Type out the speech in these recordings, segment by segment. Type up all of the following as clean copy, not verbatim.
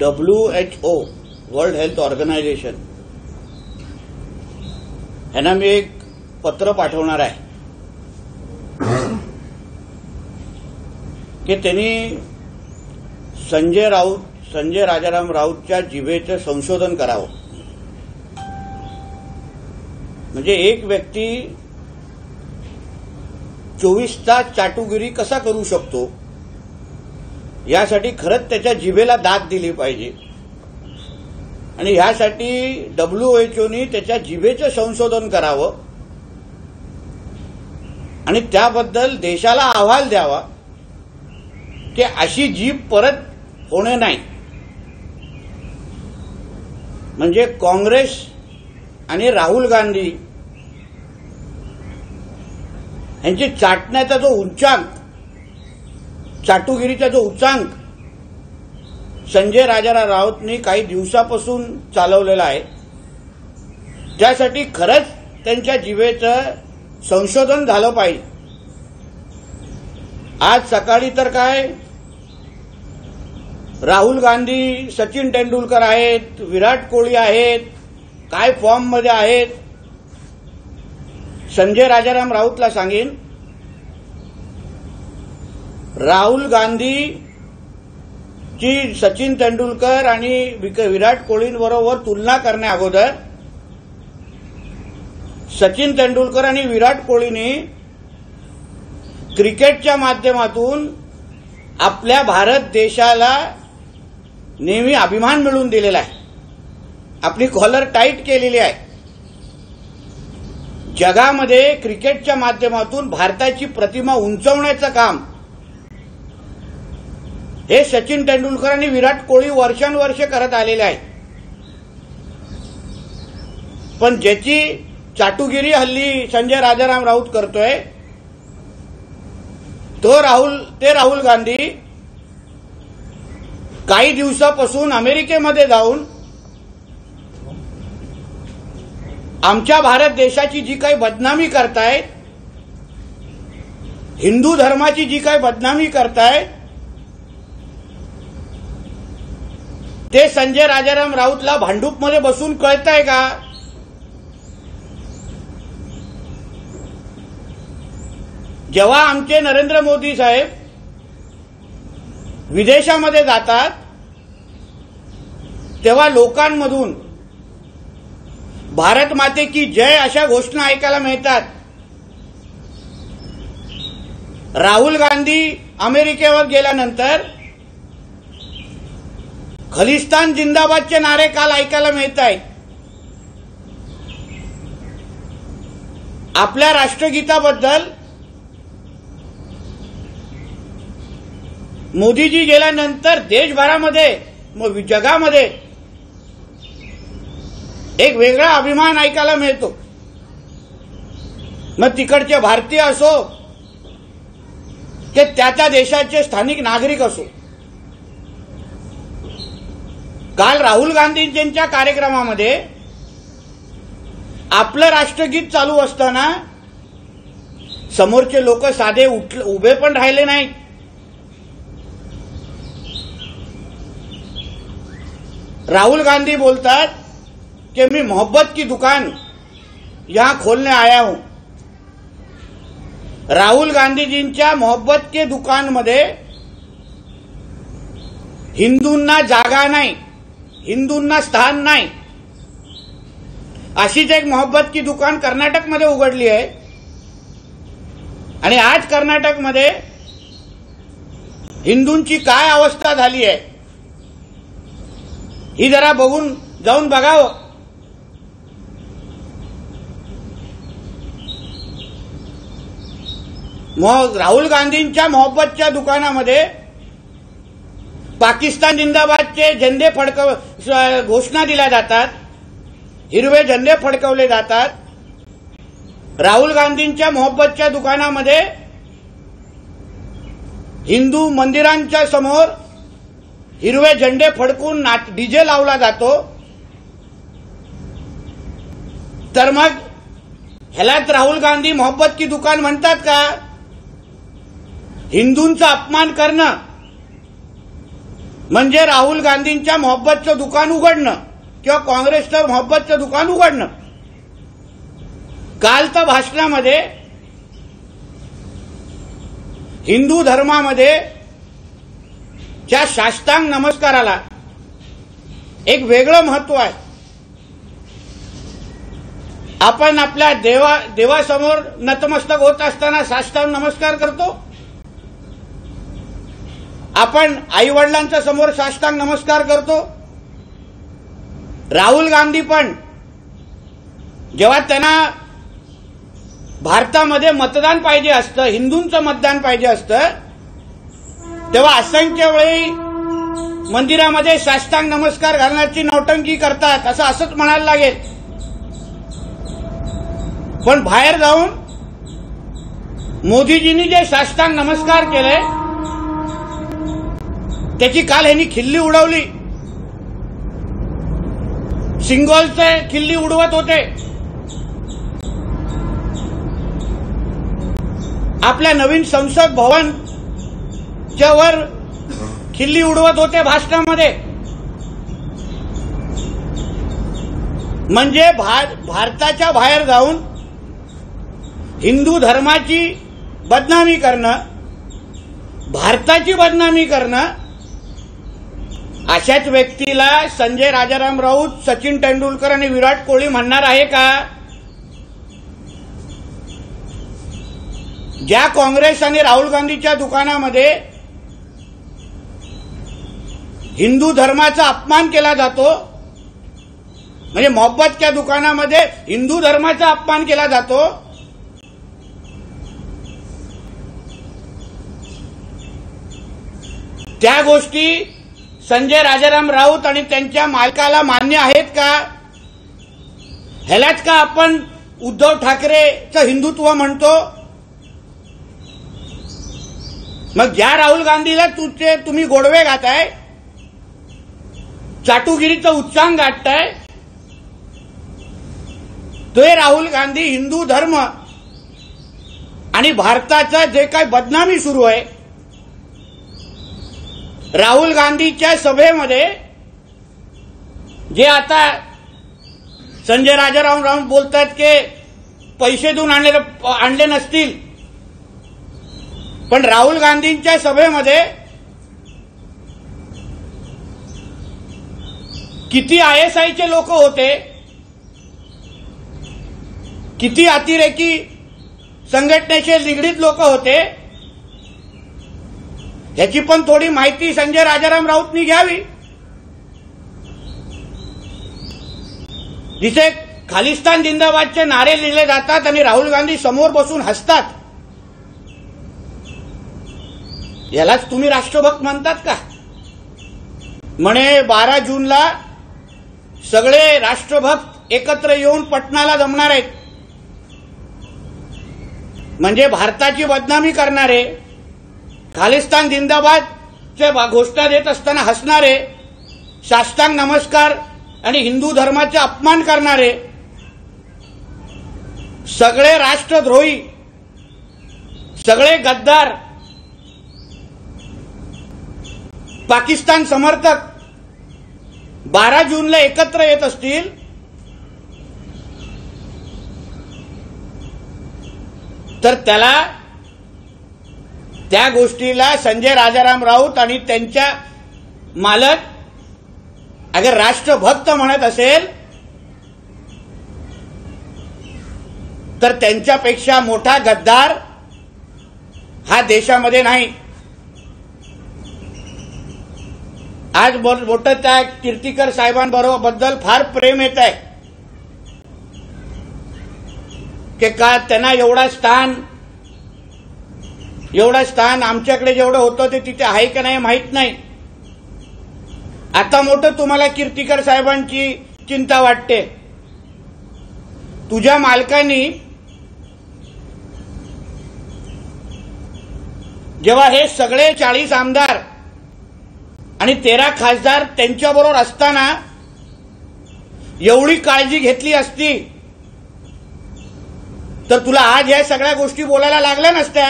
WHO world Health Organisation यांना मी एक पत्र पाठवणार आहे की त्यांनी संजय राजाराम राऊतच्या जिभेचं संशोधन करावं. म्हणजे एक व्यक्ती 24 तास चाटुगिरी कसा करू शकतो यासाठी खरंच त्याच्या जिभेला दाद दिली पाहिजे आणि यासाठी WHO ने त्याच्या जिभेचं संशोधन करावं आणि त्याबद्दल देशाला अहवाल द्यावा की अशी जीभ परत होणे नाही. म्हणजे काँग्रेस आणि राहुल गांधी यांची चाटण्याचा जो उच्चांक, चाटुगिरीचा जो उच्चांक संजय राजाराम राऊतनी काही दिवसापासून चालवलेला आहे त्यासाठी खरंच त्यांच्या जिभेचं संशोधन झालं पाहिजे. आज सकाळी तर काय राहुल गांधी, सचिन तेंडुलकर आहेत, विराट कोहली आहेत, काय फॉर्म मध्ये आहेत. संजय राजाराम राऊतला सांगेन राहुल गांधी ची सचिन तेंडुलकर आणि विराट कोहलींबरोबर तुलना करण्या अगोदर सचिन तेंडुलकर आणि विराट कोहलीने क्रिकेटच्या माध्यमातून आपल्या भारत देशाला नेहमी अभिमान मिळवून दिलेला आहे. आपली कॉलर टाईट केलेली आहे. जगामध्ये क्रिकेटच्या माध्यमातून भारताची प्रतिमा उंचावण्याचं काम हे सचिन तेंडुलकर आणि विराट कोहली वर्षानुवर्षे करत आलेले आहेत. पण ज्याची चाटुगिरी हल्ली संजय राजाराम राऊत करतोय तो राहुल गांधी काही दिवसापासून अमेरिकेमध्ये जाऊन आमच्या भारत देशाची जी काही बदनामी करतायत, हिंदू धर्माची जी काही बदनामी करतायत ते संजय राजाराम राऊतला भांडूपमध्ये बसून कळतंय का? जेव्हा आमचे नरेंद्र मोदी साहेब विदेशामध्ये जातात तेव्हा लोकांमधून भारत माते की जय अशा घोषणा ऐकायला मिळतात. राहुल गांधी अमेरिकेवर गेल्यानंतर खलिस्तान जिंदाबादचे नारे काल ऐकायला मिळत आहेत. आपल्या राष्ट्रगीताबद्दल मोदीजी गेल्यानंतर देशभरामध्ये, जगामध्ये एक वेगळा अभिमान ऐकायला मिळतो. मग तिकडचे भारतीय असो की त्या देशाचे स्थानिक नागरिक असो. काल राहुल गांधीजींच्या कार्यक्रमामध्ये आपलं राष्ट्रगीत चालू असताना समोरचे लोक साधे उभे पण राहिले नाहीत. राहुल गांधी बोलतात कि मैं मोहब्बत की दुकान यहां खोलने आया हूं. राहुल गांधीजींच्या मोहब्बत के दुकान मध्ये हिंदूंना जागा नाही, हिंदूंना स्थान नाही. अशीच एक मोहब्बत की दुकान कर्नाटक मध्ये उघडली आहे आणि आज कर्नाटक मध्ये हिंदूंची काय अवस्था झाली आहे ही जरा बघून जाऊन बघावं. मग राहुल गांधींच्या मोहब्बतच्या दुकानामध्ये पाकिस्तान जिंदाबादचे झेंडे घोषणा दिल्या जातात, हिरवे झेंडे फडकवले जातात. राहुल गांधींच्या मोहब्बतच्या दुकानामध्ये हिंदू मंदिरांच्या समोर हिरवे झेंडे फडकून डीजे लावला जातो. तर मग ह्यालाच राहुल गांधी मोहब्बत की दुकान म्हणतात का? हिंदूंचा अपमान करणं, म्हणजे राहुल गांधींच्या मोहब्बतचं दुकान उघडणं किंवा काँग्रेसचं मोहब्बतचं दुकान उघडणं. काल त्या भाषणामध्ये हिंदू धर्मामध्ये ज्या साष्टांग नमस्काराला एक वेगळं महत्व आहे. आपण आपल्या देवासमोर नतमस्तक होत असताना साष्टांग नमस्कार करतो. आपण आईवडिलांच्या समोर साष्टांग नमस्कार करतो. राहुल गांधी पण जेव्हा त्यांना भारतामध्ये मतदान पाहिजे असतं, हिंदूंचं मतदान पाहिजे असतं, तेव्हा असंख्य वेळी मंदिरामध्ये साष्टांग नमस्कार घालण्याची नौटंकी करतात असंच म्हणायला लागेल. पण बाहेर जाऊन मोदीजींनी जे साष्टांग नमस्कार केले त्याची काल यांनी खिल्ली उडवली. सिंगोलचे खिल्ली उडवत होते. आपल्या नवीन संसद भवन च्या वर खिल्ली उडवत होते भाषणामध्ये. म्हणजे भारताच्या बाहेर जाऊन हिंदू धर्माची बदनामी करणं, भारताची बदनामी करणं, अशाच व्यक्तीला संजय राजाराम राऊत, सचिन तेंडुलकर आणि विराट कोहली म्हणणार आहे का? ज्या काँग्रेस आणि राहुल गांधीच्या दुकानामध्ये हिंदू धर्माचा अपमान केला जातो, म्हणजे मोहब्बतच्या दुकानामध्ये हिंदू धर्माचा अपमान केला जातो, त्या गोष्टी संजय राजाराम राऊत आणि त्यांच्या मालकाला मान्य आहेत का? ह्यालाच का आपण उद्धव ठाकरेचं हिंदुत्व म्हणतो? मग ज्या राहुल गांधीला तुम्ही गोडवे गाताय, चाटुगिरीचं उच्चांग गाठताय, तो राहुल गांधी हिंदू धर्म आणि भारताचा जे काही बदनामी सुरू आहे. राहुल गांधीच्या सभेमध्ये जे आता संजय राजाराम राऊत बोलतात की पैसे देऊन आणले नसतील, पण राहुल गांधींच्या सभेमध्ये किती आयएसआयचे लोक होते, किती अतिरेकी संघटनेचे निगडीत लोक होते, याची पण थोडी माहिती संजय राजाराम राऊतनी घ्यावी. जिथे खालिस्तान जिंदाबादचे नारे लिहिले जातात आणि राहुल गांधी समोर बसून हसतात, यालाच तुम्ही राष्ट्रभक्त म्हणतात का? म्हणे 12 जूनला सगळे राष्ट्रभक्त एकत्र येऊन पटणाला जमणार आहेत. म्हणजे भारताची बदनामी करणारे, खालिस्तान जिंदाबादच्या घोषणा देत असताना हसणारे, साष्टांग नमस्कार आणि हिंदू धर्माचा अपमान करणारे सगळे राष्ट्रद्रोही, सगळे गद्दार, पाकिस्तान समर्थक 12 जूनला एकत्र येत असतील, तर त्याला त्या गोष्टीला संजय राजाराम राऊत आणि त्यांच्या मालक अगर राष्ट्रभक्त म्हणत असेल तर त्यांच्यापेक्षा मोठा गद्दार हा देशामध्ये नाही. आज मोठं त्या कीर्तिकर साहेबांबद्दल फार प्रेम येत आहे की का त्यांना एवढं स्थान आमच्याकडे जेवढं होतं ते तिथे आहे का नाही माहीत नाही. आता मोठं तुम्हाला कीर्तिकर साहेबांची चिंता वाटते. तुझ्या मालकांनी जेव्हा हे सगळे 40 आमदार आणि 13 खासदार त्यांच्याबरोबर असताना एवढी काळजी घेतली असती तर तुला आज या सगळ्या गोष्टी बोलायला लागल्या नसत्या.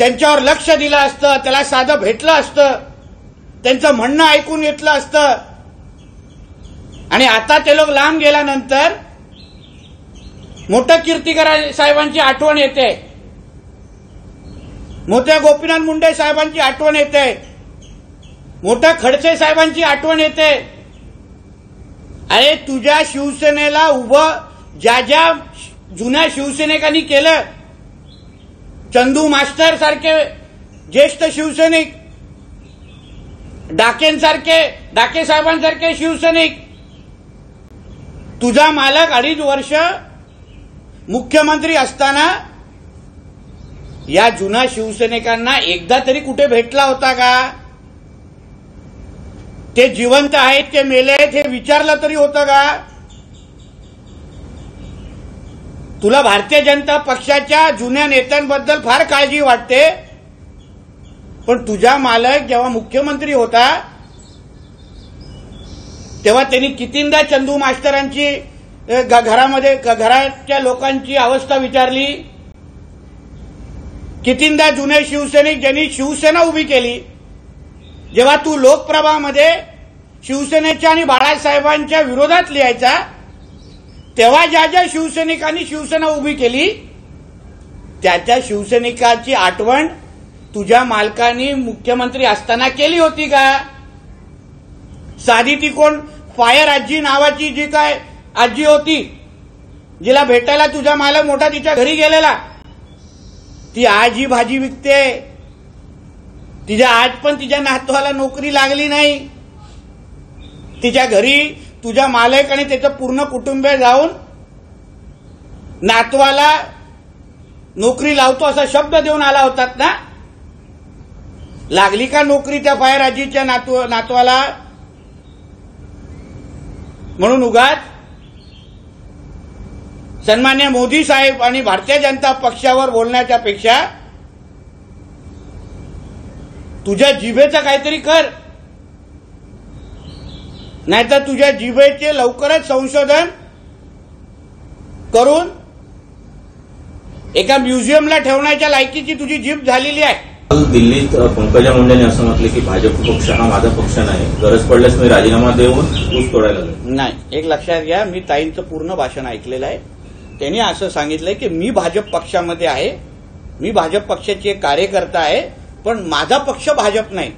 त्यांच्यावर लक्ष दिलं असतं, त्याला साधं भेटलं असतं, त्यांचं म्हणणं ऐकून घेतलं असतं. आणि आता ते लोक लांब गेल्यानंतर मोठ्या कीर्तिकर साहेबांची आठवण येते, मोठ्या गोपीनाथ मुंडे साहेबांची आठवण येते, मोठ्या खड़से साहेबांची आठवण येते. अरे तुझ्या शिवसेनेला उभं ज्या ज्या जुन्या शिवसैनिकांनी केलं, चंदू मास्टर सारखे ज्येष्ठ शिवसैनिक, डाके साहेबांसारखे शिवसैनिक, तुझा मालक अडीच वर्ष मुख्यमंत्री असताना या जुना शिवसैनिकांना एकदा तरी कुठे भेटला होता का? ते जिवंत आहेत ते मेलेत हे विचारलं तरी होतं का? तुला भारतीय जनता पक्षाच्या जुन्या नेत्यांबद्दल फार काळजी वाटते, पण तुझा मालक जेव्हा मुख्यमंत्री होता तेव्हा त्यांनी कितींदा चंदू मास्टरांची घरामध्ये घराच्या लोकांची अवस्था विचारली, कितींदा जुने शिवसैनिक ज्यांनी शिवसेना उभी केली, जेव्हा तू लोकप्रभामध्ये शिवसेनेच्या आणि बाळासाहेबांच्या विरोधात लिहायचा तेव्हा ज्या ज्या शिवसैनिकांनी शिवसेना उभी केली त्याच्या शिवसैनिकाची आठवण तुझ्या मालकांनी मुख्यमंत्री असताना केली होती का? साधी ती कोण फायर आजी नावाची जी काय आजी होती, जिला भेटायला तुझा मालक मोठा तिच्या घरी गेलेला, ती आज ही भाजी विकते. तिच्या आज पण तिच्या नातवाला नोकरी लागली नाही. तिच्या घरी तुझा मालक आणि त्याचं पूर्ण कुटुंब जाऊन नातवाला नोकरी लावतो असा शब्द देऊन आला होतात ना. लागली का नोकरी त्या फायर आजीच्या नातवाला? म्हणून उगाच सन्मान्य मोदी साहेब आणि भारतीय जनता पक्षावर बोलण्याच्या पेक्षा तुझ्या जिभेचं काहीतरी कर, नाहीतर तुझ्या जिभेचे लवकरच संशोधन करून एका म्युझियमला ठेवण्याच्या लायकीची तुझी जीभ झालेली आहे. काल दिल्लीत पंकजा मुंडे यांनी असं म्हटलं की भाजप पक्ष हा माझा पक्ष नाही, गरज पडल्यास मी राजीनामा देऊन ऊस तोडायला नाही. एक लक्षात घ्या, मी ताईंचं पूर्ण भाषण ऐकलेलं आहे. त्यांनी असं सांगितलंय की मी भाजप पक्षामध्ये आहे, मी भाजप पक्षाचे कार्यकर्ता आहे, पण माझा पक्ष भाजप नाही.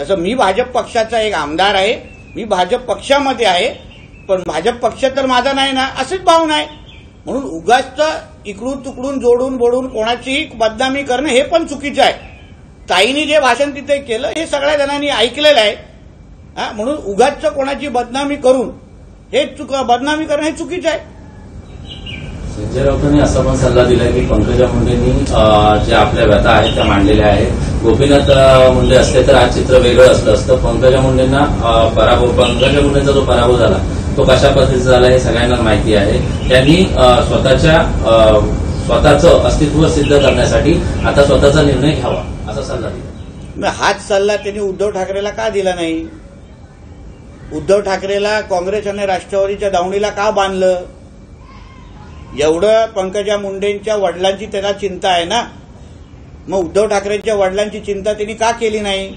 तसं मी भाजप पक्षाचा एक आमदार आहे, मी भाजप पक्षामध्ये आहे, पण भाजप पक्ष तर माझा नाही ना, अशीच भावना आहे. म्हणून उगाच इकडून तुकडून जोडून बोडून कोणाचीही बदनामी करणं हे पण चुकीचं आहे. ताईंनी जे भाषण तिथे केलं हे सगळ्या जणांनी ऐकलेलं आहे, म्हणून उगाच कोणाची बदनामी करून हे बदनामी करणं हे चुकीचं आहे. संजय राऊतांनी असा पण सल्ला दिला की पंकजा मुंडेंनी ज्या आपल्या व्यथा आहेत त्या मांडलेल्या आहेत. गोपीनाथ मुंडे असले तर आज चित्र वेगळं असलं असतं. पंकजा मुंडेंचा जो पराभव झाला तो कशा पद्धतीचा झाला हे सगळ्यांना माहिती आहे. त्यांनी स्वतःचं अस्तित्व सिद्ध करण्यासाठी आता स्वतःचा निर्णय घ्यावा असा सल्ला दिला. हाच सल्ला त्यांनी उद्धव ठाकरेला का दिला नाही? उद्धव ठाकरेला काँग्रेस आणि राष्ट्रवादीच्या दावणीला का बांधलं? एवढं पंकजा मुंडेंच्या वडिलांची त्याला चिंता आहे ना, मग उद्धव ठाकरेंच्या वडिलांची चिंता त्यांनी का केली नाही?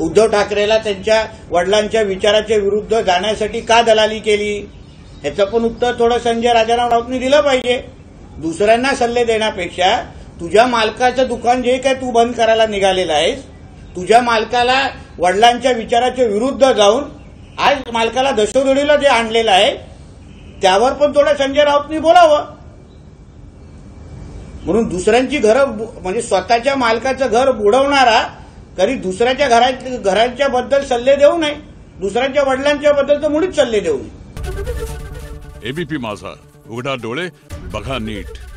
उद्धव ठाकरेला त्यांच्या वडिलांच्या विचाराच्या विरुद्ध जाण्यासाठी का दलाली केली? ह्याचं पण उत्तर थोडं संजय राजाराम राऊतनी दिलं पाहिजे. दुसऱ्यांना सल्ले देण्यापेक्षा तुझ्या मालकाचं दुकान जे काय तू बंद करायला निघालेला आहेस, तुझ्या मालकाला वडिलांच्या विचाराच्या विरुद्ध जाऊन आज मालकाला दशोधडीला जे आणलेलं आहे त्यावर पण थोडं संजय राऊतनी बोलावं. म्हणून दुसऱ्यांची घरं म्हणजे स्वतःच्या मालकाचं घर बुडवणारा कधी दुसऱ्याच्या घरांच्या बद्दल सल्ले देऊ नये, दुसऱ्यांच्या वडिलांच्या बद्दल तर मुळीच सल्ले देऊ नये. एबीपी माझा, उघडा डोळे बघा नीट.